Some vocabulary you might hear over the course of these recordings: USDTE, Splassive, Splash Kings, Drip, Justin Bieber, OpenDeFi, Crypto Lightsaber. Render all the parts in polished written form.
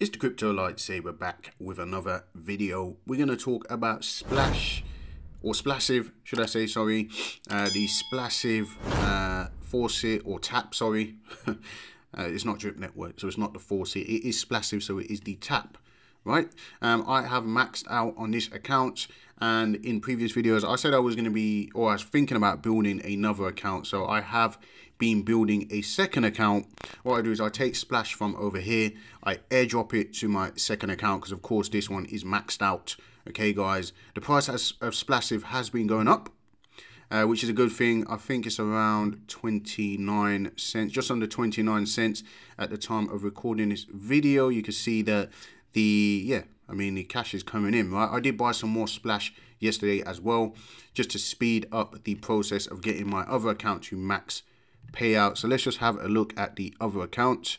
It's the Crypto Lightsaber back with another video. We're going to talk about Splash, or Splassive, should I say, sorry. The Splassive faucet, or tap, sorry. It's not Drip Network, so it's not the faucet. It is Splassive, so it is the tap, right? I have maxed out on this account, and in previous videos, I said I was going to be, or I was thinking about building another account, so I have been building a second account. What I do is I take Splash from over here, I airdrop it to my second account, because of course this one is maxed out. Okay guys, the price of Splassive has been going up, which is a good thing. I think it's around 29 cents, just under 29 cents at the time of recording this video. You can see that the cash is coming in, right? I did buy some more Splash yesterday as well, just to speed up the process of getting my other account to max payout. So let's just have a look at the other account.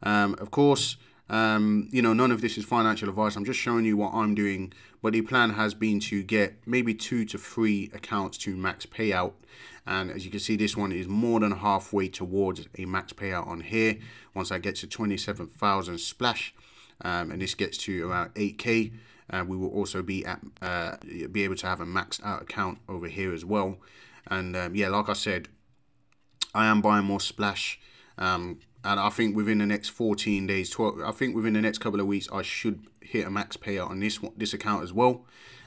Of course, you know, none of this is financial advice. I'm just showing you what I'm doing, but the plan has been to get maybe 2 to 3 accounts to max payout. And as you can see, this one is more than halfway towards a max payout on here. Once I get to 27,000 Splash, and this gets to around 8K, we will also be able to have a maxed out account over here as well. And yeah, like I said, I am buying more Splash. And I think within the next 14 days, I think within the next couple of weeks, I should hit a max payout on this account as well.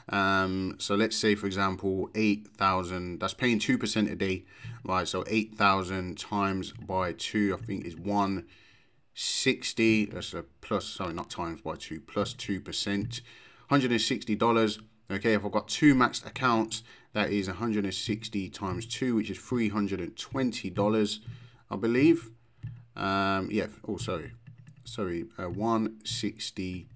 So let's say, for example, 8,000, that's paying 2% a day, right? So 8,000 times by 2, I think is 160. That's a plus, sorry, not times by 2, plus 2%, $160. Okay, if I've got 2 maxed accounts, that is 160 times 2, which is $320, I believe. Yeah, oh, sorry, 160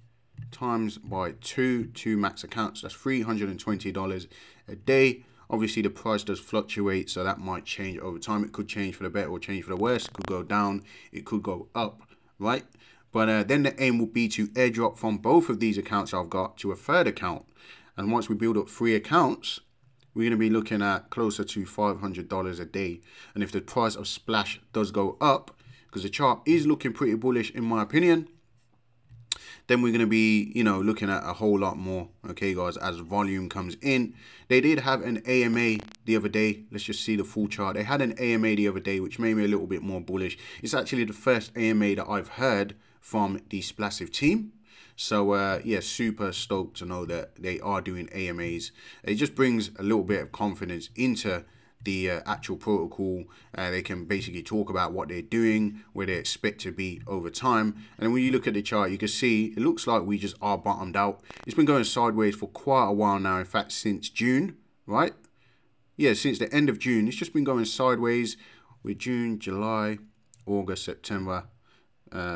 times by 2 max accounts, that's $320 a day. Obviously, the price does fluctuate, so that might change over time. It could change for the better or change for the worse. It could go down, it could go up, right? But then the aim will be to airdrop from both of these accounts I've got to a third account. And once we build up 3 accounts, we're going to be looking at closer to $500 a day. And if the price of Splash does go up, because the chart is looking pretty bullish in my opinion, then we're going to be, you know, looking at a whole lot more, okay guys, as volume comes in. They did have an AMA the other day. Let's just see the full chart. They had an AMA the other day, which made me a little bit more bullish. It's actually the first AMA that I've heard from the Splassive team. So yeah, super stoked to know that they are doing AMAs. It just brings a little bit of confidence into the actual protocol. They can basically talk about what they're doing, where they expect to be over time. And when you look at the chart, you can see it looks like we just are bottomed out. It's been going sideways for quite a while now. In fact, since June, right? Yeah, since the end of June, it's just been going sideways with June, July, August, September,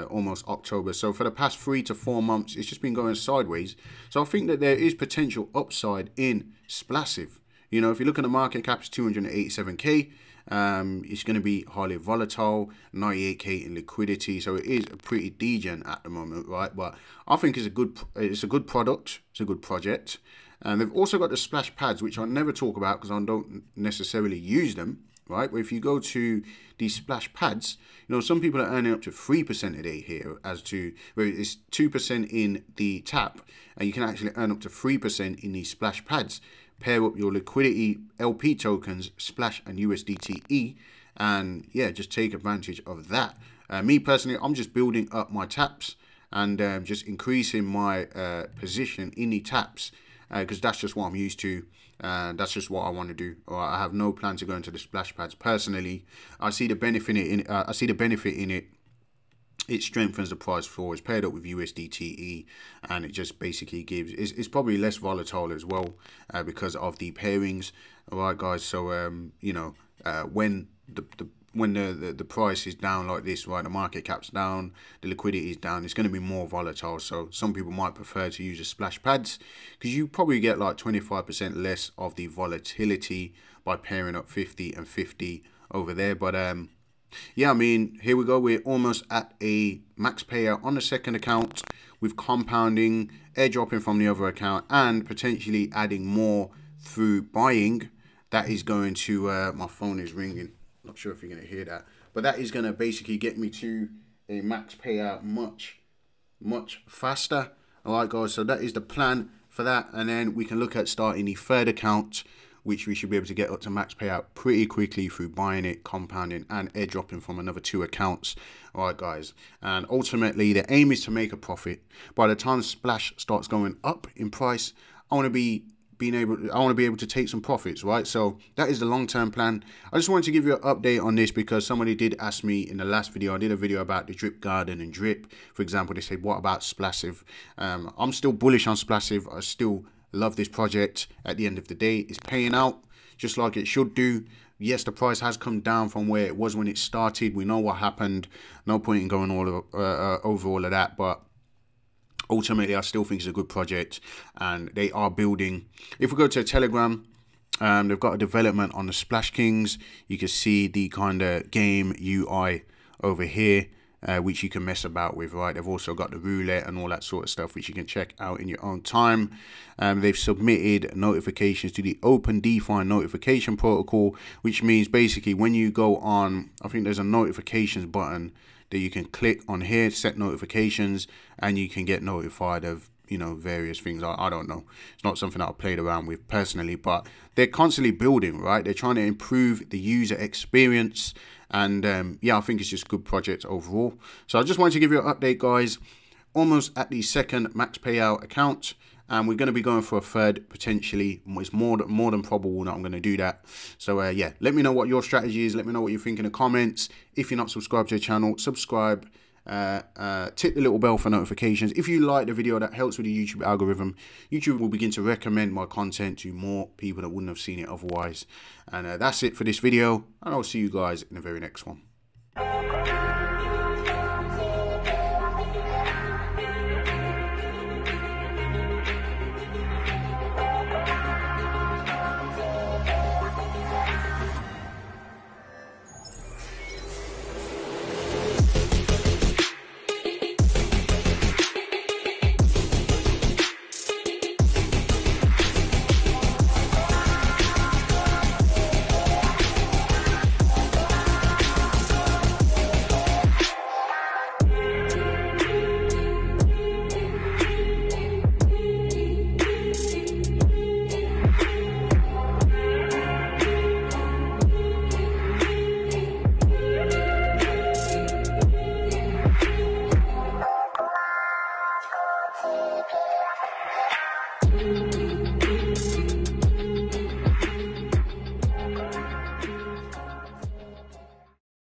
almost October. So for the past 3 to 4 months, it's just been going sideways. So I think that there is potential upside in Splassive. You know, if you look at the market cap, it's 287K. It's going to be highly volatile, 98K in liquidity. So it is a pretty degen at the moment, right? But I think it's a good product. It's a good project. And they've also got the Splash pads, which I never talk about because I don't necessarily use them, right? But if you go to these Splash pads, you know, some people are earning up to 3% a day here, as to where it's 2% in the tap, and you can actually earn up to 3% in these Splash pads. Pair up your liquidity LP tokens, Splash and USDTE, and yeah, just take advantage of that. Me personally, I'm just building up my taps and just increasing my position in the taps, because that's just what I'm used to. That's just what I want to do. I have no plan to go into the Splash pads personally. I see the benefit in it. It strengthens the price floor. It's paired up with USDTE, and it just basically gives. It's probably less volatile as well, because of the pairings. All right, guys. So you know, when the price is down like this, right, the market cap's down, the liquidity is down, it's going to be more volatile. So some people might prefer to use the Splash pads, because you probably get like 25% less of the volatility by pairing up 50 and 50 over there. But yeah, I mean, here we go. We're almost at a max payout on the second account, with compounding, airdropping from the other account, and potentially adding more through buying. That is going to, my phone is ringing. Not sure if you're going to hear that, but that is going to basically get me to a max payout much much faster. All right, guys, so that is the plan for that. And then we can look at starting the third account, which we should be able to get up to max payout pretty quickly through buying it, compounding, and airdropping from another 2 accounts. All right, guys. And ultimately, the aim is to make a profit. By the time Splash starts going up in price, I want to be able to take some profits, right? So that is the long-term plan. I just wanted to give you an update on this because somebody did ask me in the last video. I did a video about the drip garden and drip. For example, they said, what about Splassive? I'm still bullish on Splassive. I still love this project. At the end of the day, it's paying out just like it should do. Yes, the price has come down from where it was when it started. We know what happened. No point in going over all of that, but ultimately, I still think it's a good project, and they are building. If we go to Telegram, they've got a development on the Splash Kings. You can see the kind of game UI over here, which you can mess about with, right? They've also got the roulette and all that sort of stuff, which you can check out in your own time. They've submitted notifications to the OpenDeFi notification protocol, which means basically when you go on, I think there's a notifications button that you can click on here, set notifications, and you can get notified of, you know, various things. I don't know. It's not something I've played around with personally, but they're constantly building, right? They're trying to improve the user experience. And yeah, I think it's just a good project overall. So I just wanted to give you an update, guys. Almost at the second max payout account. And we're going to be going for a third, potentially. It's more than probable that I'm going to do that. So, yeah, let me know what your strategy is. Let me know what you think in the comments. If you're not subscribed to the channel, subscribe. Tick the little bell for notifications. If you like the video, that helps with the YouTube algorithm. YouTube will begin to recommend my content to more people that wouldn't have seen it otherwise. And that's it for this video. And I'll see you guys in the very next one.